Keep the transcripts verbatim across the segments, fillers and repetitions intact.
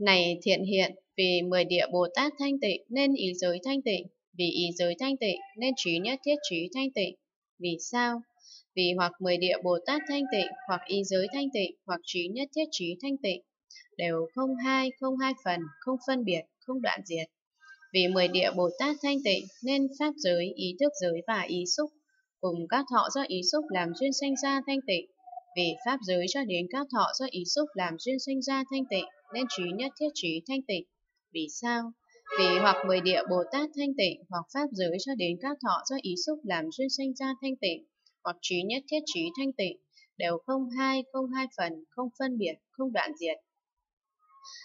Này Thiện Hiện, vì mười địa Bồ Tát thanh tịnh nên ý giới thanh tịnh, vì ý giới thanh tịnh nên trí nhất thiết trí thanh tịnh. Vì sao? Vì hoặc mười địa Bồ Tát thanh tịnh, hoặc ý giới thanh tịnh, hoặc trí nhất thiết trí thanh tịnh, đều không hai, không hai phần, không phân biệt, không đoạn diệt. Vì mười địa Bồ Tát thanh tịnh nên pháp giới, ý thức giới và ý xúc, cùng các thọ do ý xúc làm duyên sanh ra thanh tịnh. Vì pháp giới cho đến các thọ do ý xúc làm duyên sanh ra thanh tịnh, nên trí nhất thiết trí thanh tịnh. Vì sao? Vì hoặc mười địa Bồ Tát thanh tịnh, hoặc pháp giới cho đến các thọ do ý xúc làm duyên sanh ra thanh tịnh, hoặc trí nhất thiết trí thanh tịnh, đều không hai, không hai phần, không phân biệt, không đoạn diệt.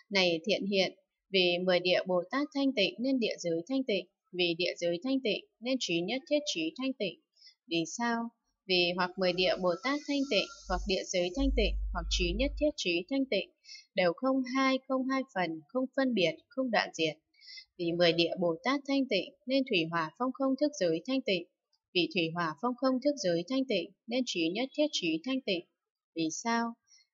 Này Thiện Hiện, vì mười địa Bồ Tát thanh tịnh nên địa giới thanh tịnh, vì địa giới thanh tịnh nên trí nhất thiết trí thanh tịnh. Vì sao? Vì hoặc mười địa Bồ Tát thanh tịnh, hoặc địa giới thanh tịnh, hoặc trí nhất thiết trí thanh tịnh, đều không hai, không hai phần, không phân biệt, không đoạn diệt. Vì mười địa Bồ Tát thanh tịnh nên thủy hỏa phong không thức giới thanh tịnh, vì thủy hỏa phong không thức giới thanh tịnh nên trí nhất thiết trí thanh tịnh. Vì sao?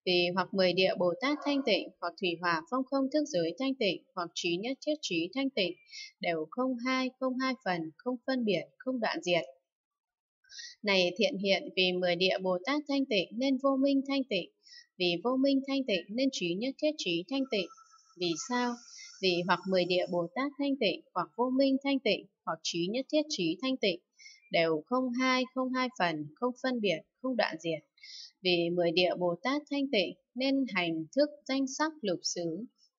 Vì hoặc mười địa Bồ Tát thanh tịnh, hoặc thủy hỏa phong không thức giới thanh tịnh, hoặc trí nhất thiết trí thanh tịnh, đều không hai, không hai phần, không phân biệt, không đoạn diệt. Này Thiện Hiện, vì mười địa Bồ Tát thanh tịnh nên vô minh thanh tịnh, vì vô minh thanh tịnh nên trí nhất thiết trí thanh tịnh. Vì sao? Vì hoặc mười địa Bồ Tát thanh tịnh, hoặc vô minh thanh tịnh, hoặc trí nhất thiết trí thanh tịnh, đều không hai, không hai phần, không phân biệt, không đoạn diệt. Vì mười địa Bồ Tát thanh tịnh nên hành thức danh sắc lục xứ,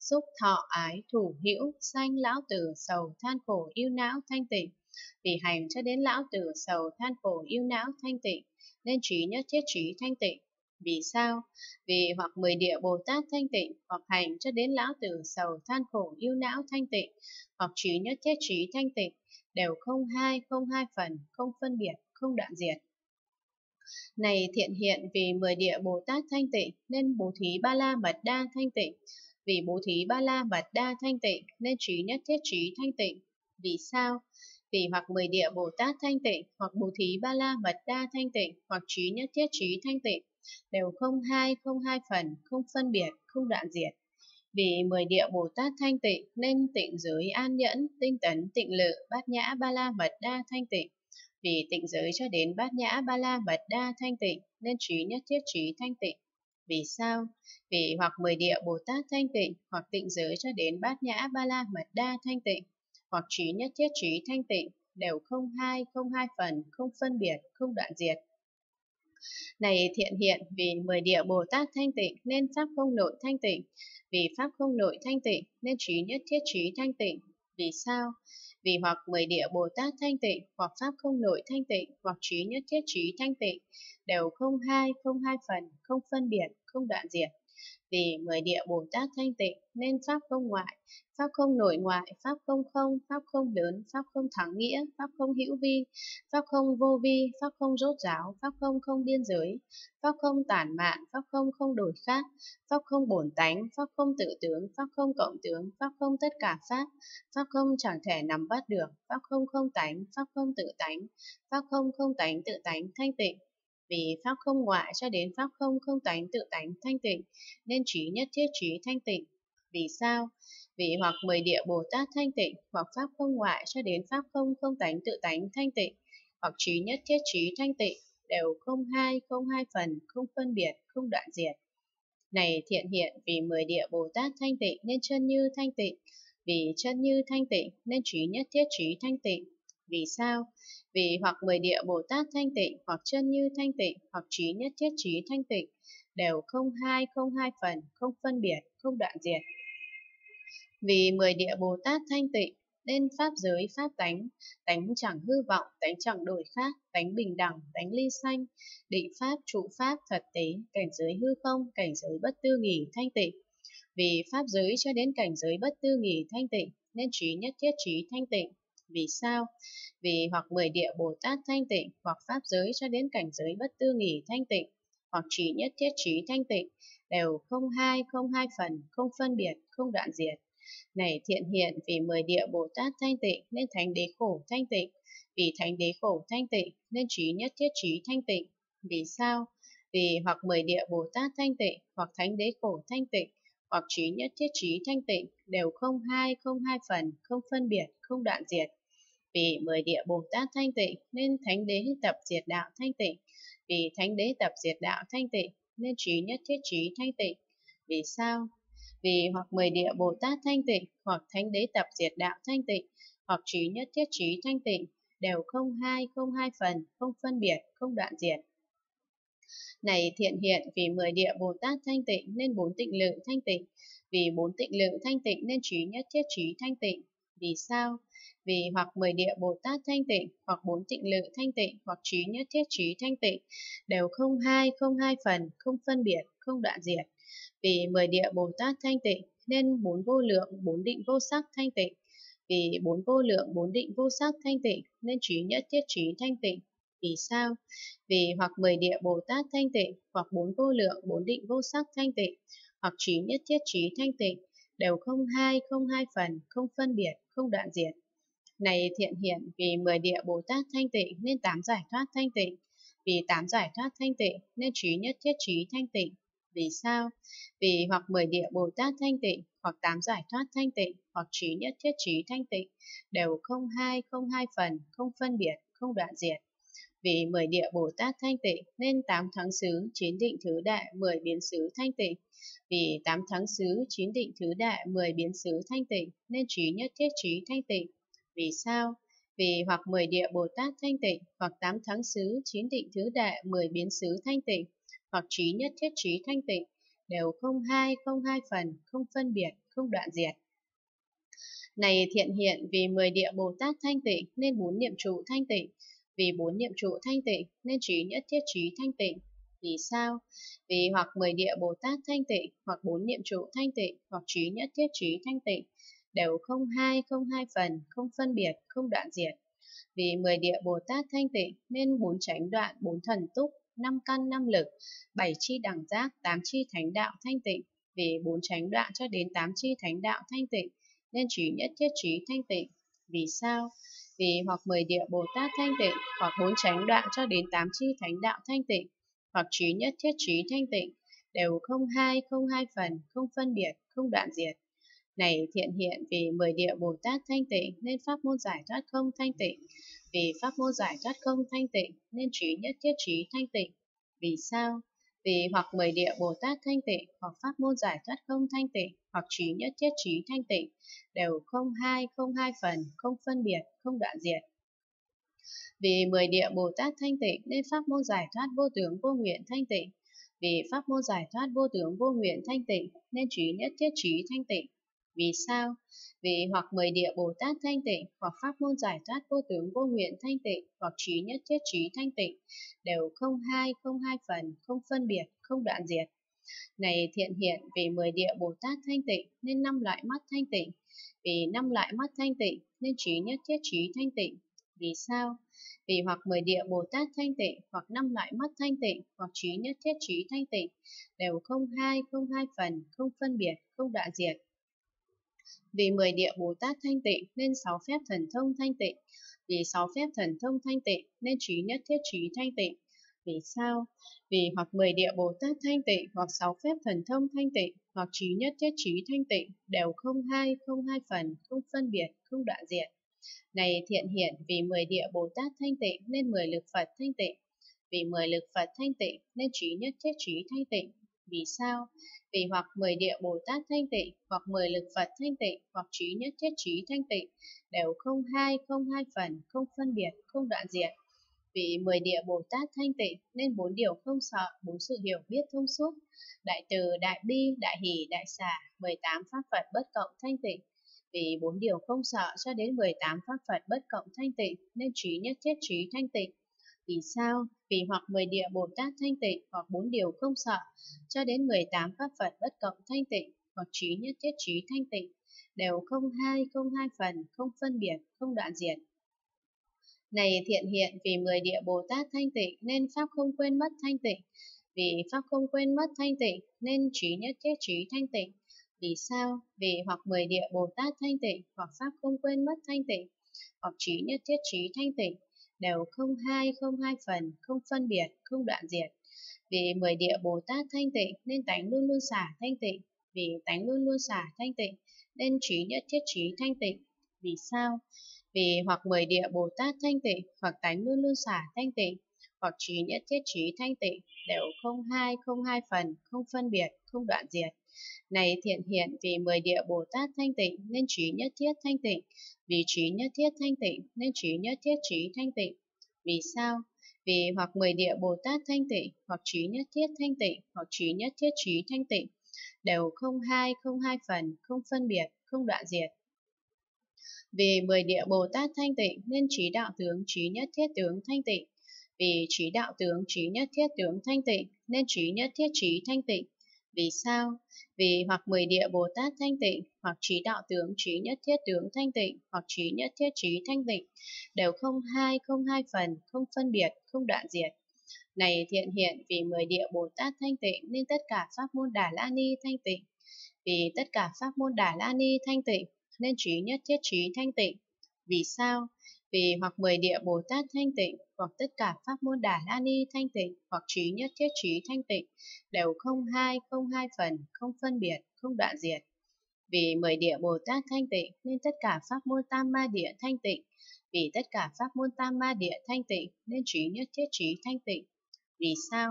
xúc thọ ái thủ hữu sanh lão tử sầu than khổ ưu não thanh tịnh. Vì hành cho đến lão tử sầu than khổ ưu não thanh tịnh nên trí nhất thiết trí thanh tịnh. Vì sao? Vì hoặc mười địa Bồ Tát thanh tịnh, hoặc hành cho đến lão tử sầu than khổ ưu não thanh tịnh, hoặc trí nhất thiết trí thanh tịnh, đều không hai, không hai phần, không phân biệt, không đoạn diệt. Này Thiện Hiện, vì mười địa Bồ Tát thanh tịnh nên bố thí ba la mật đa thanh tịnh, vì bố thí ba la mật đa thanh tịnh nên trí nhất thiết trí thanh tịnh. Vì sao? Vì hoặc mười địa Bồ Tát thanh tịnh, hoặc bố thí ba la mật đa thanh tịnh, hoặc trí nhất thiết trí thanh tịnh, đều không hai, không hai phần, không phân biệt, không đoạn diệt. Vì mười địa Bồ Tát thanh tịnh nên tịnh giới an nhẫn, tinh tấn, tịnh lự, bát nhã ba la mật đa thanh tịnh. Vì tịnh giới cho đến bát nhã ba la mật đa thanh tịnh nên trí nhất thiết trí thanh tịnh. Vì sao? Vì hoặc mười địa Bồ Tát thanh tịnh, hoặc tịnh giới cho đến bát nhã ba la mật đa thanh tịnh, hoặc trí nhất thiết trí thanh tịnh, đều không hai, không hai phần, không phân biệt, không đoạn diệt. Này Thiện Hiện, vì mười địa Bồ Tát thanh tịnh nên pháp không nội thanh tịnh, vì pháp không nội thanh tịnh nên trí nhất thiết trí thanh tịnh. Vì sao? Vì hoặc mười địa Bồ Tát thanh tịnh, hoặc pháp không nội thanh tịnh, hoặc trí nhất thiết trí thanh tịnh, đều không hai, không hai phần, không phân biệt, không đoạn diệt. Vì mười địa Bồ Tát thanh tịnh nên pháp không ngoại, pháp không nội ngoại, pháp không không, pháp không lớn, pháp không thắng nghĩa, pháp không hữu vi, pháp không vô vi, pháp không rốt ráo, pháp không không biên giới, pháp không tản mạn, pháp không không đổi khác, pháp không bổn tánh, pháp không tự tướng, pháp không cộng tướng, pháp không tất cả pháp, pháp không chẳng thể nắm bắt được, pháp không không tánh, pháp không tự tánh, pháp không không tánh tự tánh thanh tịnh. Vì pháp không ngoại cho đến pháp không không tánh tự tánh thanh tịnh nên trí nhất thiết trí thanh tịnh. Vì sao? Vì hoặc mười địa Bồ Tát thanh tịnh, hoặc pháp không ngoại cho đến pháp không không tánh tự tánh thanh tịnh, hoặc trí nhất thiết trí thanh tịnh, đều không hai, không hai phần, không phân biệt, không đoạn diệt. Này Thiện Hiện, vì mười địa Bồ Tát thanh tịnh nên chân như thanh tịnh, vì chân như thanh tịnh nên trí nhất thiết trí thanh tịnh. Vì sao? Vì hoặc mười địa Bồ Tát thanh tịnh, hoặc chân như thanh tịnh, hoặc trí nhất thiết trí thanh tịnh, đều không hai, không hai phần, không phân biệt, không đoạn diệt. Vì mười địa Bồ Tát thanh tịnh nên pháp giới pháp tánh, tánh chẳng hư vọng, tánh chẳng đổi khác, tánh bình đẳng, tánh ly sanh, định pháp, trụ pháp, thật tế, cảnh giới hư không, cảnh giới bất tư nghỉ thanh tịnh. Vì pháp giới cho đến cảnh giới bất tư nghỉ thanh tịnh nên trí nhất thiết trí thanh tịnh. Vì sao? Vì hoặc mười địa Bồ Tát thanh tịnh, hoặc pháp giới cho đến cảnh giới bất tư nghỉ thanh tịnh, hoặc trí nhất thiết trí thanh tịnh, đều không hai, không hai phần, không phân biệt, không đoạn diệt. Này Thiện Hiện, vì mười địa Bồ Tát thanh tịnh nên thánh đế khổ thanh tịnh, vì thánh đế khổ thanh tịnh nên trí nhất thiết trí thanh tịnh. Vì sao? Vì hoặc mười địa Bồ Tát thanh tịnh, hoặc thánh đế khổ thanh tịnh, hoặc trí nhất thiết trí thanh tịnh đều không hai, không hai phần, không phân biệt, không đoạn diệt. Vì mười địa Bồ Tát thanh tịnh nên Thánh Đế tập diệt đạo thanh tịnh. Vì Thánh Đế tập diệt đạo thanh tịnh nên trí nhất thiết trí thanh tịnh. Vì sao? Vì hoặc mười địa Bồ Tát thanh tịnh, hoặc Thánh Đế tập diệt đạo thanh tịnh, hoặc trí nhất thiết trí thanh tịnh đều không hai, không hai phần, không phân biệt, không đoạn diệt. Này Thiện Hiện, vì mười địa Bồ Tát thanh tịnh nên bốn tịnh lượng thanh tịnh, vì bốn tịnh lượng thanh tịnh nên trí nhất thiết trí thanh tịnh. Vì sao? Vì hoặc mười địa Bồ Tát thanh tịnh, hoặc bốn tịnh lượng thanh tịnh, hoặc trí nhất thiết trí thanh tịnh đều không hai, không hai phần, không phân biệt, không đoạn diệt. Vì mười địa Bồ Tát thanh tịnh nên bốn vô lượng, bốn định vô sắc thanh tịnh. Vì bốn vô lượng, bốn định vô sắc thanh tịnh nên trí nhất thiết trí thanh tịnh. Vì sao? Vì hoặc mười địa Bồ Tát thanh tịnh, hoặc bốn vô lượng, bốn định vô sắc thanh tịnh, hoặc trí nhất thiết trí thanh tịnh đều không hai, không hai phần, không phân biệt, không đoạn diệt. Này Thiện Hiện, vì mười địa Bồ Tát thanh tịnh nên tám giải thoát thanh tịnh, vì tám giải thoát thanh tịnh nên trí nhất thiết trí thanh tịnh. Vì sao? Vì hoặc mười địa Bồ Tát thanh tịnh, hoặc tám giải thoát thanh tịnh, hoặc trí nhất thiết trí thanh tịnh đều không hai, không hai phần, không phân biệt, không đoạn diệt. Vì mười địa Bồ Tát thanh tịnh nên tám thắng xứ, chín định thứ đại, mười biến xứ thanh tịnh. Vì tám thắng xứ, chín định thứ đại, mười biến xứ thanh tịnh nên trí nhất thiết trí thanh tịnh. Vì sao? Vì hoặc mười địa Bồ Tát thanh tịnh, hoặc tám thắng xứ, chín định thứ đại, mười biến xứ thanh tịnh, hoặc trí nhất thiết trí thanh tịnh đều không hai, không hai phần, không phân biệt, không đoạn diệt. Này Thiện Hiện, vì mười địa Bồ Tát thanh tịnh nên bốn niệm trụ thanh tịnh, vì bốn niệm trụ thanh tịnh nên trí nhất thiết trí thanh tịnh. Vì sao? Vì hoặc mười địa Bồ Tát thanh tịnh, hoặc bốn niệm trụ thanh tịnh, hoặc trí nhất thiết trí thanh tịnh đều không hai, không hai phần, không phân biệt, không đoạn diệt. Vì mười địa Bồ Tát thanh tịnh nên bốn chánh đoạn, bốn thần túc, năm căn năm lực, bảy chi đẳng giác, tám chi thánh đạo thanh tịnh. Vì bốn chánh đoạn cho đến tám chi thánh đạo thanh tịnh nên trí nhất thiết trí thanh tịnh. Vì sao? Vì hoặc mười địa Bồ Tát thanh tịnh, hoặc bốn chánh đoạn cho đến tám chi thánh đạo thanh tịnh, hoặc trí nhất thiết trí thanh tịnh đều không hai, không hai phần, không phân biệt, không đoạn diệt. Này Thiện Hiện, vì mười địa Bồ Tát thanh tịnh nên pháp môn giải thoát không thanh tịnh, vì pháp môn giải thoát không thanh tịnh nên trí nhất thiết trí thanh tịnh. Vì sao? Vì hoặc mười địa Bồ Tát thanh tịnh, hoặc pháp môn giải thoát không thanh tịnh, hoặc trí nhất thiết trí thanh tịnh đều không hai, không hai phần, không phân biệt, không đoạn diệt. Vì mười địa Bồ Tát thanh tịnh nên pháp môn giải thoát vô tướng vô nguyện thanh tịnh, vì pháp môn giải thoát vô tướng vô nguyện thanh tịnh nên trí nhất thiết trí thanh tịnh. Vì sao? Vì hoặc mười địa Bồ Tát thanh tịnh, hoặc pháp môn giải thoát vô tướng vô nguyện thanh tịnh, hoặc trí nhất thiết trí thanh tịnh đều không hai, không hai phần, không phân biệt, không đoạn diệt. Này Thiện Hiện, vì mười địa Bồ Tát thanh tịnh nên năm loại mắt thanh tịnh, vì năm loại mắt thanh tịnh nên trí nhất thiết trí thanh tịnh. Vì sao? Vì hoặc mười địa Bồ Tát thanh tịnh, hoặc năm loại mắt thanh tịnh, hoặc trí nhất thiết trí thanh tịnh đều không hai, không hai phần, không phân biệt, không đoạn diệt. Vì mười địa Bồ Tát thanh tịnh nên sáu phép thần thông thanh tịnh, vì sáu phép thần thông thanh tịnh nên trí nhất thiết trí thanh tịnh. Vì sao? Vì hoặc mười địa Bồ Tát thanh tịnh, hoặc sáu phép thần thông thanh tịnh, hoặc trí nhất thiết trí thanh tịnh đều không hai, không hai phần, không phân biệt, không đoạn diệt. Này Thiện Hiện, vì mười địa Bồ Tát thanh tịnh nên mười lực Phật thanh tịnh, vì mười lực Phật thanh tịnh nên trí nhất thiết trí thanh tịnh. Vì sao? Vì hoặc mười địa Bồ Tát thanh tịnh, hoặc mười lực Phật thanh tịnh, hoặc trí nhất thiết trí thanh tịnh đều không hai, không hai phần, không phân biệt, không đoạn diệt. Vì mười địa Bồ Tát thanh tịnh nên bốn điều không sợ, bốn sự hiểu biết thông suốt, đại từ, đại bi, đại hỷ, đại xả, mười tám pháp Phật bất cộng thanh tịnh. Vì bốn điều không sợ cho đến mười tám pháp Phật bất cộng thanh tịnh nên trí nhất thiết trí thanh tịnh. Vì sao? Vì hoặc mười địa Bồ Tát thanh tịnh, hoặc bốn điều không sợ cho đến mười tám pháp Phật bất cộng thanh tịnh, hoặc trí nhất thiết trí thanh tịnh đều không hai, không hai phần, không phân biệt, không đoạn diệt. Này Thiện Hiện, vì mười địa Bồ Tát thanh tịnh nên pháp không quên mất thanh tịnh, vì pháp không quên mất thanh tịnh nên trí nhất thiết trí thanh tịnh. Vì sao? Vì hoặc mười địa Bồ Tát thanh tịnh, hoặc pháp không quên mất thanh tịnh, hoặc trí nhất thiết trí thanh tịnh đều không hai, không hai phần, không phân biệt, không đoạn diệt. Vì mười địa Bồ Tát thanh tịnh nên tánh luôn luôn xả thanh tịnh. vì tánh luôn luôn xả thanh tịnh, nên trí nhất thiết trí thanh tịnh. Vì sao? Vì hoặc mười địa Bồ Tát thanh tịnh, hoặc tánh luôn luôn xả thanh tịnh, hoặc trí nhất thiết trí thanh tịnh, đều không hai, không hai phần, không phân biệt, không đoạn diệt. Này thiện hiện, vì mười địa Bồ Tát thanh tịnh nên trí nhất thiết thanh tịnh, vì trí nhất thiết thanh tịnh nên trí nhất thiết trí thanh tịnh. Vì sao? Vì hoặc mười địa Bồ Tát thanh tịnh, hoặc trí nhất thiết thanh tịnh, hoặc trí nhất thiết trí thanh tịnh, đều không hai, không hai phần, không phân biệt, không đoạn diệt. Vì mười địa Bồ Tát thanh tịnh nên trí đạo tướng trí nhất thiết tướng thanh tịnh, vì trí đạo tướng trí nhất thiết tướng thanh tịnh nên trí nhất thiết trí thanh tịnh. Vì sao? Vì hoặc mười địa Bồ Tát thanh tịnh, hoặc trí đạo tướng trí nhất thiết tướng thanh tịnh, hoặc trí nhất thiết trí thanh tịnh, đều không hai, không hai phần, không phân biệt, không đoạn diệt. Này thiện hiện, vì mười địa Bồ Tát thanh tịnh nên tất cả pháp môn Đà La Ni thanh tịnh, vì tất cả pháp môn Đà La Ni thanh tịnh nên trí nhất thiết trí thanh tịnh. Vì sao? Vì hoặc mười địa Bồ Tát thanh tịnh, hoặc tất cả pháp môn Đà La Ni thanh tịnh, hoặc trí nhất thiết trí thanh tịnh, đều không hai, không hai phần, không phân biệt, không đoạn diệt. Vì mười địa Bồ Tát thanh tịnh nên tất cả pháp môn Tam Ma Địa thanh tịnh, vì tất cả pháp môn Tam Ma Địa thanh tịnh nên trí nhất thiết trí thanh tịnh. Vì sao?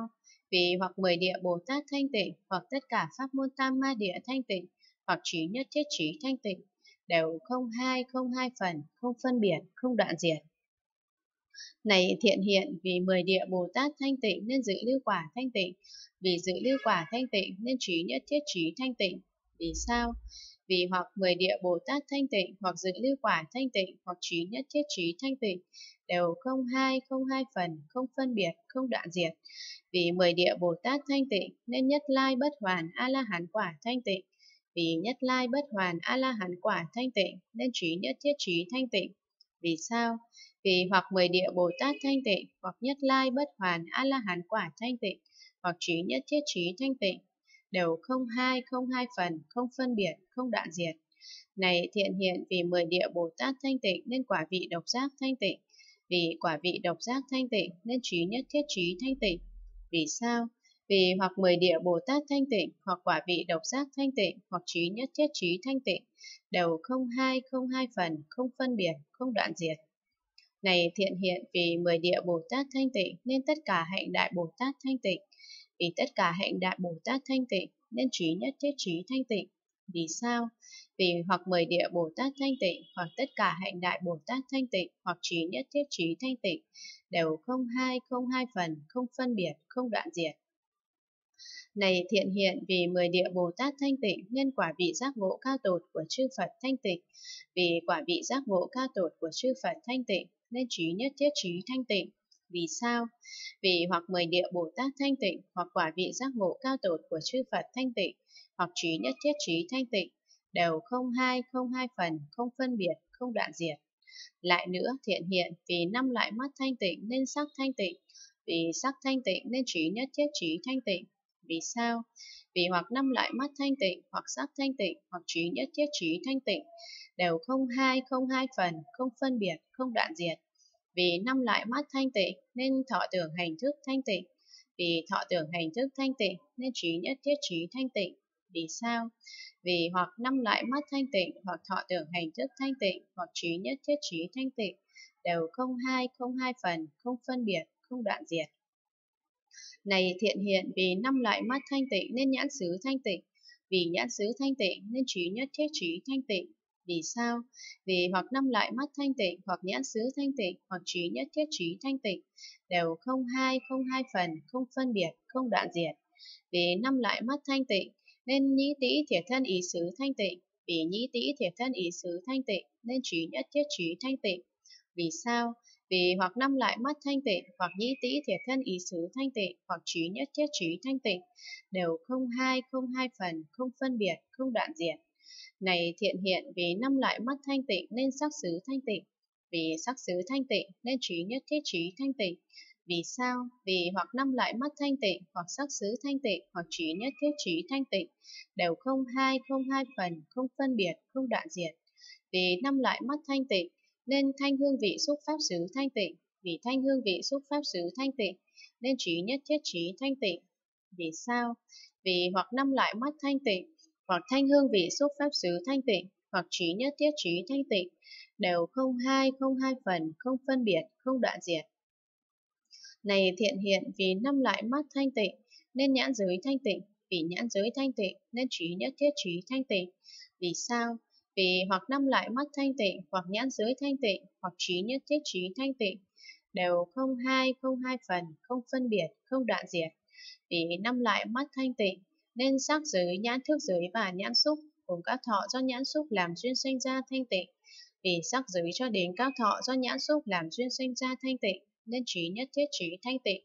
Vì hoặc mười địa Bồ Tát thanh tịnh, hoặc tất cả pháp môn Tam Ma Địa thanh tịnh, hoặc trí nhất thiết trí thanh tịnh, đều không hai, không hai phần, không phân biệt, không đoạn diệt. Này thiện hiện, vì mười địa Bồ Tát thanh tịnh nên dự lưu quả thanh tịnh, vì dự lưu quả thanh tịnh nên trí nhất thiết trí thanh tịnh. Vì sao? Vì hoặc mười địa Bồ Tát thanh tịnh, hoặc dự lưu quả thanh tịnh, hoặc trí nhất thiết trí thanh tịnh, đều không hai, không hai phần, không phân biệt, không đoạn diệt. Vì mười địa Bồ Tát thanh tịnh nên nhất lai bất hoàn a la hán quả thanh tịnh, vì nhất lai bất hoàn a la hán quả thanh tịnh nên trí nhất thiết trí thanh tịnh. Vì sao? Vì hoặc mười địa Bồ Tát thanh tịnh, hoặc nhất lai bất hoàn a la hán quả thanh tịnh, hoặc trí nhất thiết trí thanh tịnh, đều không hai, không hai phần, không phân biệt, không đoạn diệt. Này thiện hiện, vì mười địa Bồ Tát thanh tịnh nên quả vị độc giác thanh tịnh, vì quả vị độc giác thanh tịnh nên trí nhất thiết trí thanh tịnh. Vì sao? Vì hoặc mười địa Bồ Tát thanh tịnh, hoặc quả vị độc giác thanh tịnh, hoặc trí nhất thiết trí thanh tịnh, đều không hai, không hai phần, không phân biệt, không đoạn diệt. Này thiện hiện, vì mười địa Bồ Tát thanh tịnh nên tất cả hạnh đại Bồ Tát thanh tịnh, vì tất cả hạnh đại Bồ Tát thanh tịnh nên trí nhất thiết trí thanh tịnh. Vì sao? Vì hoặc mười địa Bồ Tát thanh tịnh, hoặc tất cả hạnh đại Bồ Tát thanh tịnh, hoặc trí nhất thiết trí thanh tịnh, đều không hai, không hai phần, không phân biệt, không đoạn diệt. Này thiện hiện, vì mười địa Bồ Tát thanh tịnh nhân quả vị giác ngộ cao tột của chư Phật thanh tịnh, vì quả vị giác ngộ cao tột của chư Phật thanh tịnh nên trí nhất thiết trí thanh tịnh. Vì sao? Vì hoặc mười địa Bồ Tát thanh tịnh, hoặc quả vị giác ngộ cao tột của chư Phật thanh tịnh, hoặc trí nhất thiết trí thanh tịnh, đều không hai, không hai phần, không phân biệt, không đoạn diệt. Lại nữa thiện hiện, vì năm loại mắt thanh tịnh nên sắc thanh tịnh, vì sắc thanh tịnh nên trí nhất thiết trí thanh tịnh. Vì sao? Vì hoặc năm loại mắt thanh tịnh, hoặc sắc thanh tịnh, hoặc trí nhất thiết trí thanh tịnh, đều không hai, không hai phần, không phân biệt, không đoạn diệt. Vì năm loại mắt thanh tịnh nên thọ tưởng hành thức thanh tịnh, vì thọ tưởng hành thức thanh tịnh nên trí nhất thiết trí thanh tịnh. Vì sao? Vì hoặc năm loại mắt thanh tịnh, hoặc thọ tưởng hành thức thanh tịnh, hoặc trí nhất thiết trí thanh tịnh, đều không hai, không hai phần, không phân biệt, không đoạn diệt. Này thiện hiện, vì năm loại mắt thanh tịnh nên nhãn xứ thanh tịnh, vì nhãn xứ thanh tịnh nên trí nhất thiết trí thanh tịnh. Vì sao? Vì hoặc năm loại mắt thanh tịnh, hoặc nhãn xứ thanh tịnh, hoặc trí nhất thiết trí thanh tịnh, đều không hai, không hai phần, không phân biệt, không đoạn diệt. Vì năm loại mắt thanh tịnh nên nhĩ tĩ thiệt thân ý xứ thanh tịnh, vì nhĩ tĩ thiệt thân ý xứ thanh tịnh nên trí nhất thiết trí thanh tịnh. Vì sao? Vì hoặc năm loại mắt thanh tịnh, hoặc nhĩ tĩ thiệt thân ý xứ thanh tịnh, hoặc trí nhất thiết trí thanh tịnh, đều không hai, không hai phần, không phân biệt, không đoạn diệt. Này thiện hiện, vì năm loại mắt thanh tịnh nên sắc xứ thanh tịnh, vì sắc xứ thanh tịnh nên trí nhất thiết trí thanh tịnh. Vì sao? Vì hoặc năm loại mắt thanh tịnh, hoặc sắc xứ thanh tịnh, hoặc trí nhất thiết trí thanh tịnh, đều không hai, không hai phần, không phân biệt, không đoạn diệt. Vì năm loại mắt thanh tịnh nên thanh hương vị xúc pháp xứ thanh tịnh, vì thanh hương vị xúc pháp xứ thanh tịnh nên trí nhất thiết trí thanh tịnh. Vì sao? Vì hoặc năm loại mắt thanh tịnh hoặc thanh hương vị xúc pháp xứ thanh tịnh, hoặc trí nhất thiết trí thanh tịnh, đều không hai, không hai phần, không phân biệt, không đoạn diệt. Này thiện hiện, vì năm lại mắt thanh tịnh nên nhãn giới thanh tịnh, vì nhãn giới thanh tịnh nên trí nhất thiết trí thanh tịnh. Vì sao? Vì hoặc năm lại mắt thanh tịnh, hoặc nhãn giới thanh tịnh, hoặc trí nhất thiết trí thanh tịnh, đều không hai, không hai phần, không phân biệt, không đoạn diệt. Vì năm lại mắt thanh tịnh nên sắc giới, nhãn thức giới và nhãn xúc cùng các thọ do nhãn xúc làm duyên sinh ra thanh tịnh. Vì sắc giới cho đến các thọ do nhãn xúc làm duyên sinh ra thanh tịnh nên trí nhất thiết trí thanh tịnh.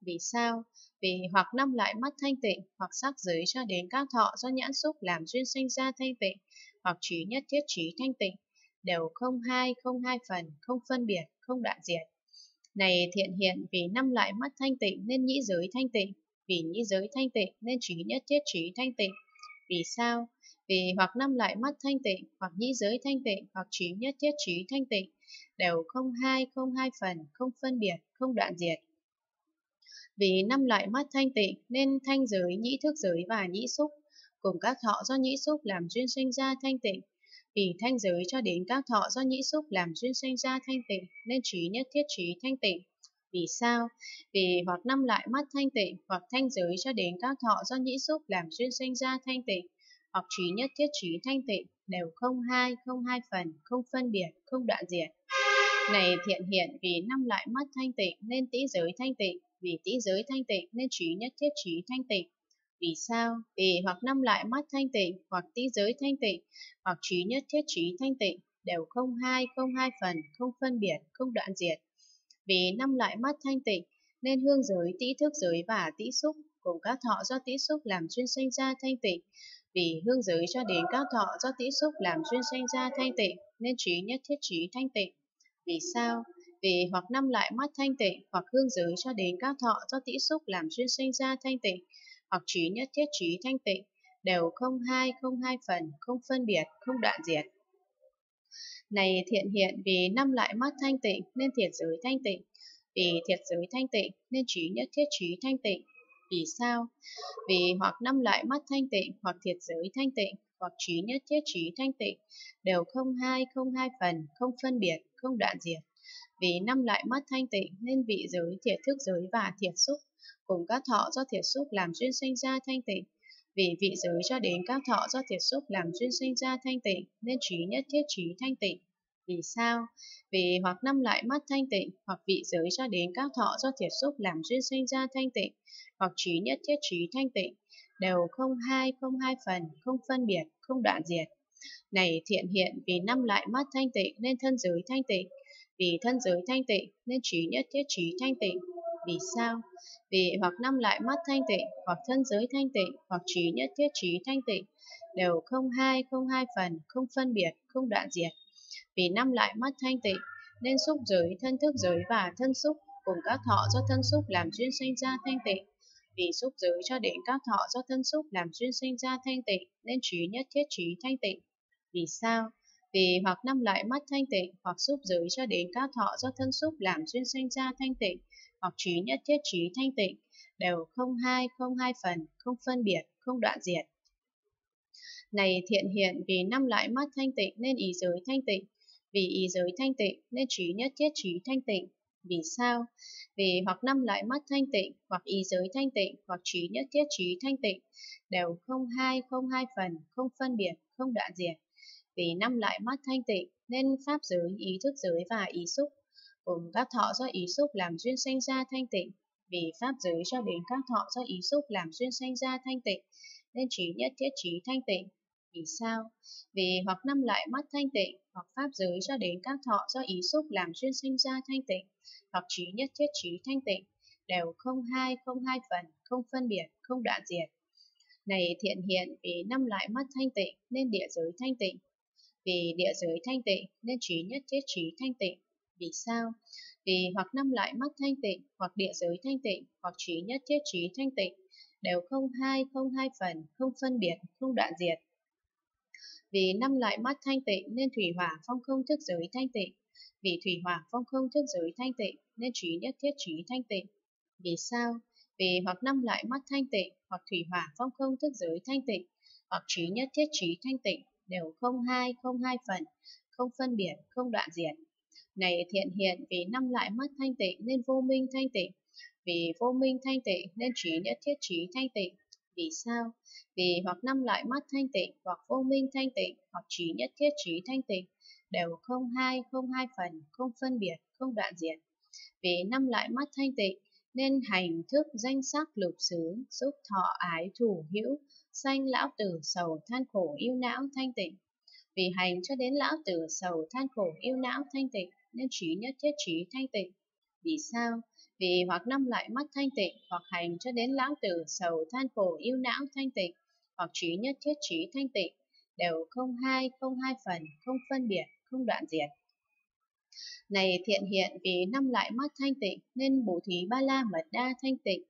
Vì sao? Vì hoặc năm lại mắt thanh tịnh, hoặc sắc giới cho đến các thọ do nhãn xúc làm duyên sinh ra thanh tịnh, hoặc trí nhất thiết trí thanh tịnh, đều không hai, không hai phần, không phân biệt, không đoạn diệt. Này thiện hiện, vì năm lại mắt thanh tịnh nên nhĩ giới thanh tịnh, vì nhĩ giới thanh tịnh nên trí nhất thiết trí thanh tịnh. Vì sao? Vì hoặc năm lại mắt thanh tịnh, hoặc nhĩ giới thanh tịnh, hoặc trí nhất thiết trí thanh tịnh, đều không hai, không hai phần, không phân biệt, không đoạn diệt. Vì năm loại mắt thanh tịnh nên thanh giới, nhĩ thức giới và nhĩ xúc cùng các thọ do nhĩ xúc làm duyên sinh ra thanh tịnh. Vì thanh giới cho đến các thọ do nhĩ xúc làm duyên sinh ra thanh tịnh nên trí nhất thiết trí thanh tịnh. Vì sao? Vì hoặc năm loại mắt thanh tịnh, hoặc thanh giới cho đến các thọ do nhĩ xúc làm duyên sinh ra thanh tịnh, hoặc trí nhất thiết trí thanh tịnh, đều không hai, không hai phần, không phân biệt, không đoạn diệt. Này thiện hiện, vì năm loại mắt thanh tịnh nên tĩ giới thanh tịnh, vì tĩ giới thanh tịnh nên trí nhất thiết trí thanh tịnh. Vì sao? Vì hoặc năm lại mắt thanh tịnh, hoặc tĩ giới thanh tịnh, hoặc trí nhất thiết trí thanh tịnh, đều không hai, không hai phần, không phân biệt, không đoạn diệt. Vì năm loại mắt thanh tịnh nên hương giới, tĩ thức giới và tĩ xúc cùng các thọ do tĩ xúc làm duyên sinh ra thanh tịnh. Vì hương giới cho đến các thọ do tĩ xúc làm duyên sinh ra thanh tịnh nên trí nhất thiết trí thanh tịnh. Vì sao? Vì hoặc năm lại mắt thanh tịnh, hoặc hương giới cho đến các thọ do tĩ xúc làm duyên sinh ra thanh tịnh, hoặc trí nhất thiết trí thanh tịnh, đều không hai, không hai phần, không phân biệt, không đoạn diệt. Này thiện hiện, vì năm lại mắt thanh tịnh nên thiệt giới thanh tịnh, vì thiệt giới thanh tịnh nên trí nhất thiết trí thanh tịnh. Vì sao? Vì hoặc năm lại mắt thanh tịnh, hoặc thiệt giới thanh tịnh, hoặc trí nhất thiết trí thanh tịnh, đều không hai, không hai phần, không phân biệt, không đoạn diệt. Vì năm loại mắt thanh tịnh nên vị giới, thiệt thức giới và thiệt xúc cùng các thọ do thiệt xúc làm duyên sinh ra thanh tịnh. Vì vị giới cho đến các thọ do thiệt xúc làm duyên sinh ra thanh tịnh nên trí nhất thiết trí thanh tịnh. Vì sao? Vì hoặc năm loại mắt thanh tịnh, hoặc vị giới cho đến các thọ do thiệt xúc làm duyên sinh ra thanh tịnh, hoặc trí nhất thiết trí thanh tịnh, đều không hai, không hai phần, không phân biệt, không đoạn diệt. Này thiện hiện, vì năm loại mắt thanh tịnh nên thân giới thanh tịnh, vì thân giới thanh tịnh nên trí nhất thiết trí thanh tịnh. Vì sao? Vì hoặc năm lại mắt thanh tịnh, hoặc thân giới thanh tịnh, hoặc trí nhất thiết trí thanh tịnh, đều không hai, không hai phần, không phân biệt, không đoạn diệt. Vì năm lại mắt thanh tịnh nên xúc giới, thân thức giới và thân xúc cùng các thọ do thân xúc làm duyên sinh ra thanh tịnh. Vì xúc giới cho đến các thọ do thân xúc làm duyên sinh ra thanh tịnh nên trí nhất thiết trí thanh tịnh. Vì sao? Vì hoặc năm loại mắt thanh tịnh, hoặc xúc giới cho đến các thọ do thân xúc làm duyên sinh ra thanh tịnh, hoặc trí nhất thiết trí thanh tịnh, đều không hai, không hai phần, không phân biệt, không đoạn diệt. Này thiện hiện, vì năm loại mắt thanh tịnh nên ý giới thanh tịnh, vì ý giới thanh tịnh nên trí nhất thiết trí thanh tịnh. Vì sao? Vì hoặc năm loại mắt thanh tịnh, hoặc ý giới thanh tịnh, hoặc trí nhất thiết trí thanh tịnh, đều không hai, không hai phần, không phân biệt, không đoạn diệt. Vì năm loại mắt thanh tịnh nên pháp giới, ý thức giới và ý xúc cùng các thọ do ý xúc làm duyên sinh ra thanh tịnh. Vì pháp giới cho đến các thọ do ý xúc làm duyên sinh ra thanh tịnh nên trí nhất thiết trí thanh tịnh. Vì sao? Vì hoặc năm loại mắt thanh tịnh, hoặc pháp giới cho đến các thọ do ý xúc làm duyên sinh ra thanh tịnh, hoặc trí nhất thiết trí thanh tịnh, đều không hai, không hai phần, không phân biệt, không đoạn diệt. Này thiện hiện, vì năm loại mắt thanh tịnh nên địa giới thanh tịnh, vì địa giới thanh tịnh nên trí nhất thiết trí thanh tịnh. Vì sao? Vì hoặc năm loại mắt thanh tịnh, hoặc địa giới thanh tịnh, hoặc trí nhất thiết trí thanh tịnh, đều không hai, không hai phần, không phân biệt, không đoạn diệt. Vì năm loại mắt thanh tịnh nên thủy hỏa phong không thức giới thanh tịnh, vì thủy hỏa phong không thức giới thanh tịnh nên trí nhất thiết trí thanh tịnh. Vì sao? Vì hoặc năm loại mắt thanh tịnh, hoặc thủy hỏa phong không thức giới thanh tịnh, hoặc trí nhất thiết trí thanh tịnh, đều không hai, không hai phần, không phân biệt, không đoạn diệt. Này thiện hiện, vì năm lại mắt thanh tịnh nên vô minh thanh tịnh, vì vô minh thanh tịnh nên trí nhất thiết trí thanh tịnh. Vì sao? Vì hoặc năm loại mắt thanh tịnh, hoặc vô minh thanh tịnh, hoặc trí nhất thiết trí thanh tịnh, đều không hai, không hai phần, không phân biệt, không đoạn diệt. Vì năm loại mắt thanh tịnh, nên hành thức danh sắc lục xứ, xúc thọ ái thủ hữu, sanh lão tử sầu than khổ yêu não thanh tịnh. Vì hành cho đến lão tử sầu than khổ yêu não thanh tịnh, nên trí nhất thiết trí thanh tịnh. Vì sao? Vì hoặc năm loại mắt thanh tịnh, hoặc hành cho đến lão tử sầu than khổ yêu não thanh tịnh, hoặc trí nhất thiết trí thanh tịnh, đều không hai, không hai phần, không phân biệt, không đoạn diệt. Này thiện hiện, vì năm loại mắt thanh tịnh nên bố thí ba la mật đa thanh tịnh,